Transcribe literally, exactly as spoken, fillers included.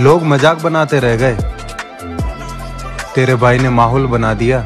लोग मजाक बनाते रह गए, तेरे भाई ने माहौल बना दिया।